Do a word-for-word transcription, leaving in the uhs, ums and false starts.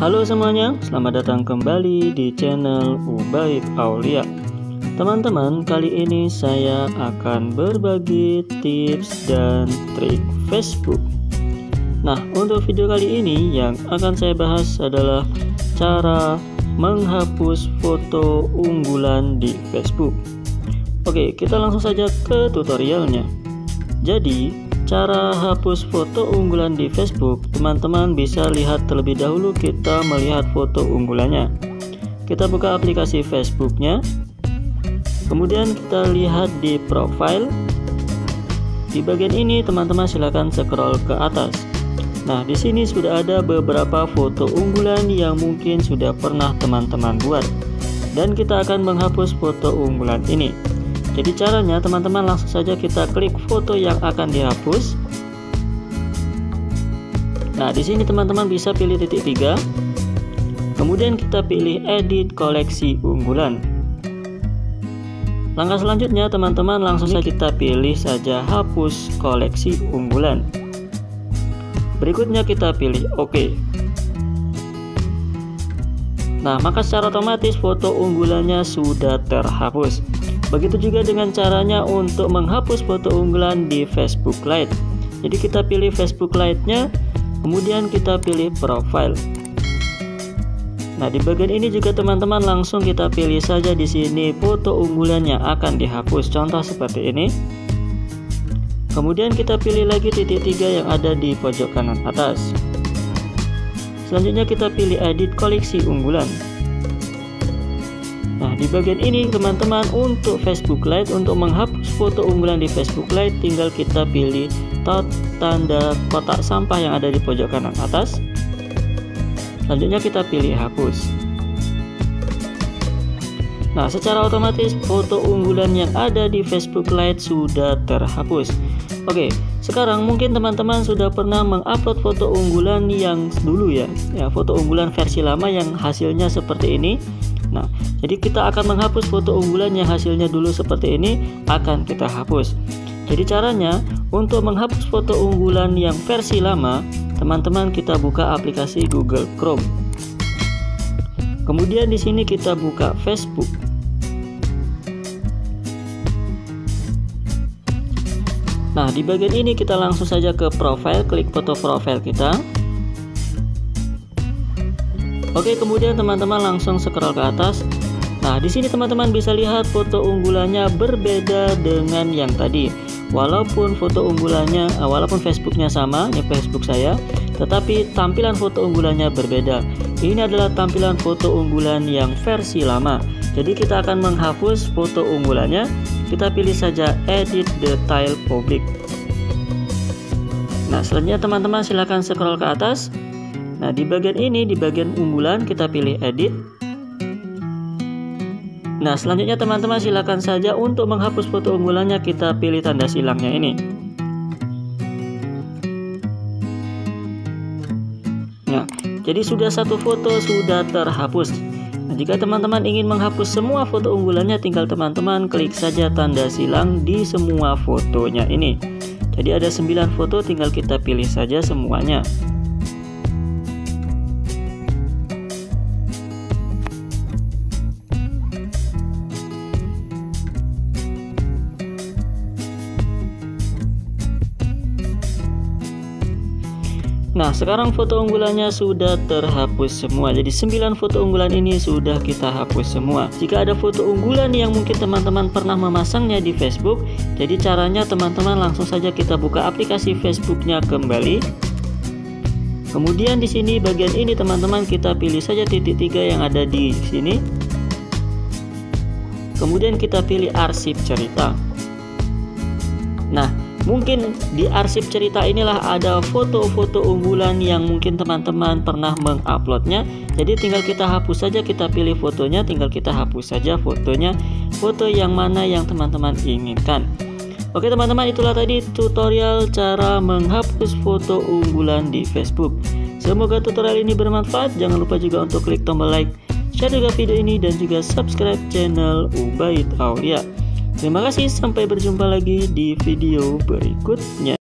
Halo semuanya, selamat datang kembali di channel Ubaid Auliak. Teman-teman, kali ini saya akan berbagi tips dan trik Facebook. Nah, untuk video kali ini yang akan saya bahas adalah cara menghapus foto unggulan di Facebook. Oke, kita langsung saja ke tutorialnya. Jadi, cara hapus foto unggulan di Facebook, teman-teman bisa lihat terlebih dahulu kita melihat foto unggulannya. Kita buka aplikasi Facebooknya, kemudian kita lihat di profile. Di bagian ini teman-teman silahkan scroll ke atas. Nah, di sini sudah ada beberapa foto unggulan yang mungkin sudah pernah teman-teman buat, dan kita akan menghapus foto unggulan ini. Jadi caranya teman-teman langsung saja kita klik foto yang akan dihapus. Nah, di sini teman-teman bisa pilih titik tiga. Kemudian kita pilih edit koleksi unggulan. Langkah selanjutnya teman-teman langsung saja kita pilih saja hapus koleksi unggulan. Berikutnya kita pilih OK. Nah, maka secara otomatis foto unggulannya sudah terhapus. Begitu juga dengan caranya untuk menghapus foto unggulan di Facebook Lite. Jadi kita pilih Facebook Lite-nya, kemudian kita pilih profile. Nah, di bagian ini juga teman-teman langsung kita pilih saja di sini foto unggulan yang akan dihapus, contoh seperti ini. Kemudian kita pilih lagi titik tiga yang ada di pojok kanan atas. Selanjutnya kita pilih edit koleksi unggulan. Nah, di bagian ini teman-teman untuk Facebook Lite, untuk menghapus foto unggulan di Facebook Lite, tinggal kita pilih tanda kotak sampah yang ada di pojok kanan atas. Selanjutnya kita pilih hapus. Nah, secara otomatis foto unggulan yang ada di Facebook Lite sudah terhapus. Oke, sekarang mungkin teman-teman sudah pernah mengupload foto unggulan yang dulu ya, ya foto unggulan versi lama yang hasilnya seperti ini. Nah, jadi kita akan menghapus foto unggulan yang hasilnya dulu seperti ini, akan kita hapus. Jadi caranya untuk menghapus foto unggulan yang versi lama, teman-teman kita buka aplikasi Google Chrome. Kemudian di sini kita buka Facebook. Nah, di bagian ini kita langsung saja ke profile, klik foto profile kita. Oke, kemudian teman-teman langsung scroll ke atas. Nah, di sini teman-teman bisa lihat foto unggulannya berbeda dengan yang tadi. Walaupun foto unggulannya, walaupun Facebooknya sama, ini Facebook saya, tetapi tampilan foto unggulannya berbeda. Ini adalah tampilan foto unggulan yang versi lama. Jadi kita akan menghapus foto unggulannya. Kita pilih saja edit detail public. Nah, selanjutnya teman-teman silahkan scroll ke atas. Nah, di bagian ini, di bagian unggulan, kita pilih edit. Nah, selanjutnya teman-teman silakan saja untuk menghapus foto unggulannya, kita pilih tanda silangnya ini. Nah, jadi sudah satu foto sudah terhapus. Nah, jika teman-teman ingin menghapus semua foto unggulannya, tinggal teman-teman klik saja tanda silang di semua fotonya ini. Jadi ada sembilan foto, tinggal kita pilih saja semuanya. Nah, sekarang foto unggulannya sudah terhapus semua. Jadi sembilan foto unggulan ini sudah kita hapus semua. Jika ada foto unggulan yang mungkin teman-teman pernah memasangnya di Facebook, jadi caranya teman-teman langsung saja kita buka aplikasi Facebooknya kembali. Kemudian di sini bagian ini teman-teman kita pilih saja titik tiga yang ada di sini. Kemudian kita pilih arsip cerita. Nah, mungkin di arsip cerita inilah ada foto-foto unggulan yang mungkin teman-teman pernah menguploadnya. Jadi tinggal kita hapus saja, kita pilih fotonya, tinggal kita hapus saja fotonya, foto yang mana yang teman-teman inginkan. Oke teman-teman, itulah tadi tutorial cara menghapus foto unggulan di Facebook. Semoga tutorial ini bermanfaat. Jangan lupa juga untuk klik tombol like, share juga video ini, dan juga subscribe channel Ubaid Auliak. Terima kasih, sampai berjumpa lagi di video berikutnya.